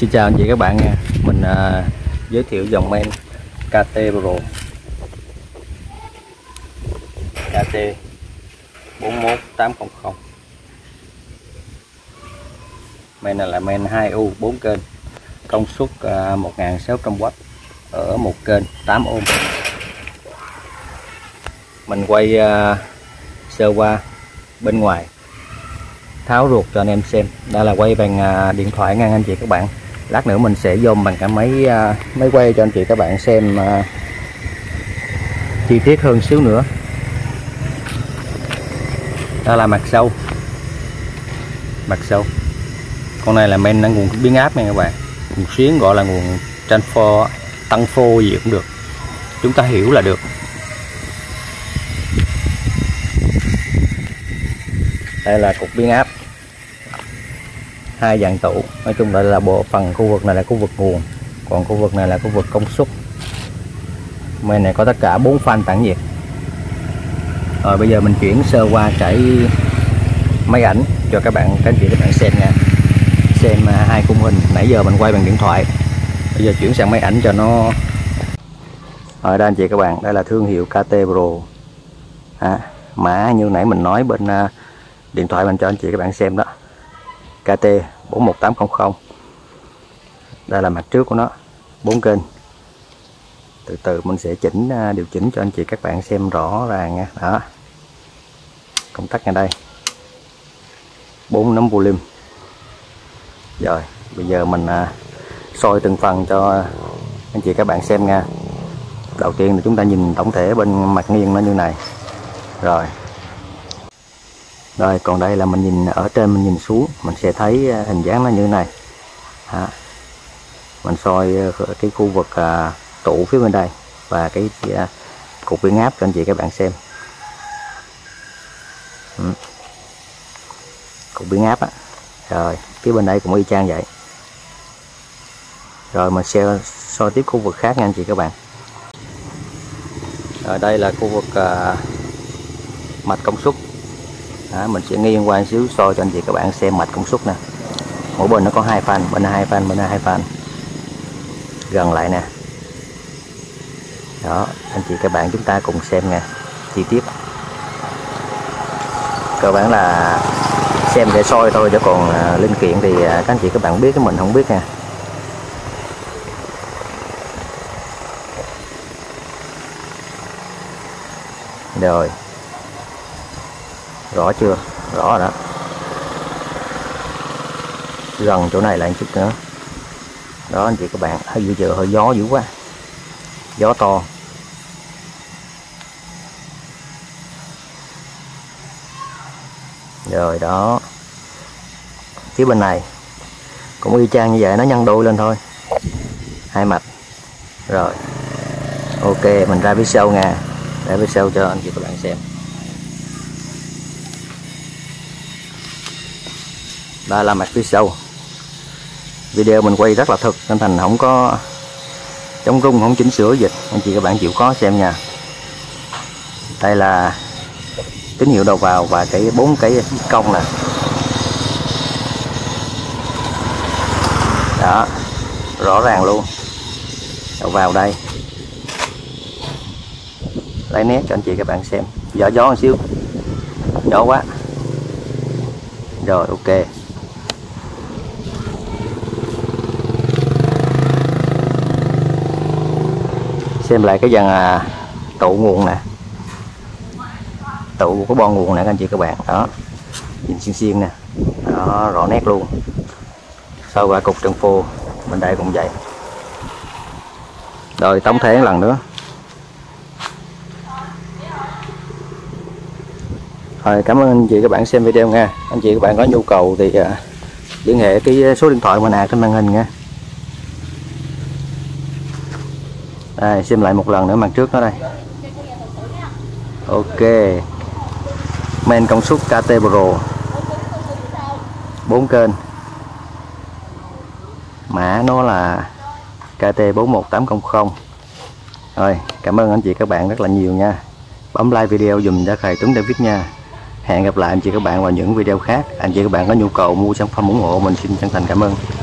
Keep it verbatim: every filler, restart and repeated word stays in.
Xin chào anh chị các bạn nha. Mình à, giới thiệu dòng men ca tê Pro KT bốn một tám không không. Men này là men hai u bốn kênh, công suất à, một nghìn sáu trăm oát ở một kênh tám ôm. Mình quay à, sơ qua bên ngoài, tháo ruột cho anh em xem. Đây là quay bằng à, điện thoại ngang anh chị các bạn. Lát nữa mình sẽ zoom bằng cả máy à, máy quay cho anh chị các bạn xem à, chi tiết hơn xíu nữa. Đó là mặt sâu, mặt sâu. Con này là men nguồn biến áp nha các bạn, nguồn xuyến, gọi là nguồn transfer, tăng phô gì cũng được, chúng ta hiểu là được. Đây là cục biến áp, hai dạng tủ. Nói chung đây là bộ phần khu vực này là khu vực nguồn, còn khu vực này là khu vực công suất. Men này có tất cả bốn fan tản nhiệt. Rồi bây giờ mình chuyển sơ qua cái máy ảnh cho các bạn, các anh chị các bạn xem nha. Xem hai khung hình, nãy giờ mình quay bằng điện thoại, bây giờ chuyển sang máy ảnh cho nó. Ở đây anh chị các bạn, đây là thương hiệu ca tê Pro à, mã như nãy mình nói bên điện thoại mình cho anh chị các bạn xem đó, KT bốn một tám không không. Đây là mặt trước của nó, bốn kênh. Từ từ mình sẽ chỉnh điều chỉnh cho anh chị các bạn xem rõ ràng nha. Đó, công tắc ngay đây, bốn nấm volume. Rồi bây giờ mình à, soi từng phần cho anh chị các bạn xem nha. Đầu tiên là chúng ta nhìn tổng thể bên mặt nghiêng nó như này. Rồi rồi còn đây là mình nhìn ở trên, mình nhìn xuống mình sẽ thấy hình dáng nó như này. Đó, mình soi cái khu vực à, tủ phía bên đây và cái à, cục biến áp cho anh chị các bạn xem. Ừ, cục biến áp á. Rồi phía bên đây cũng y chang vậy. Rồi mình sẽ soi tiếp khu vực khác nha anh chị các bạn. Rồi đây là khu vực à, mạch công suất. Đó, mình sẽ nghiêng qua một xíu soi cho anh chị các bạn xem mạch công suất nè. Mỗi bên nó có hai fan, bên hai fan, bên hai fan. Gần lại nè. Đó, anh chị các bạn chúng ta cùng xem nha, chi tiết. Cơ bản là xem để soi thôi, chứ còn à, linh kiện thì à, các anh chị các bạn biết, mình không biết nha. Rồi, rõ chưa? Rõ rồi đó. Gần chỗ này lại chút nữa. Đó anh chị các bạn, hơi giờ hơi gió dữ quá, gió to. Rồi đó, phía bên này cũng y chang như vậy, nó nhân đôi lên thôi, hai mạch. Rồi ok, mình ra phía sau nha, để phía sau cho anh chị các bạn xem. Đây là mạch phía sau. Video mình quay rất là thực nên thành không có chống rung, không chỉnh sửa dịch, anh chị các bạn chịu khó xem nha. Đây là tín hiệu đầu vào và cái bốn cái cong nè. Đó, rõ ràng luôn. Đầu vào đây, lấy nét cho anh chị các bạn xem. Gió gió một xíu, gió quá. Rồi ok, xem lại cái dàn à, tụ nguồn nè, tụ có bon nguồn nè các anh chị các bạn. Đó, nhìn xuyên xuyên nè, đó rõ nét luôn. Sau qua cục trần phô bên đây cũng vậy. Rồi tổng thể một lần nữa thôi. Cảm ơn anh chị các bạn xem video nha. Anh chị các bạn có nhu cầu thì uh, liên hệ cái số điện thoại mình à trên màn hình nha. Đây, xem lại một lần nữa màn trước nó đây. Ok, men công suất ca tê Pro, bốn kênh, mã nó là KT bốn một tám không không. Rồi, cảm ơn anh chị các bạn rất là nhiều nha. Bấm like video dùm cho thầy Tuấn David nha. Hẹn gặp lại anh chị các bạn vào những video khác. Anh chị các bạn có nhu cầu mua sản phẩm ủng hộ mình, xin chân thành cảm ơn.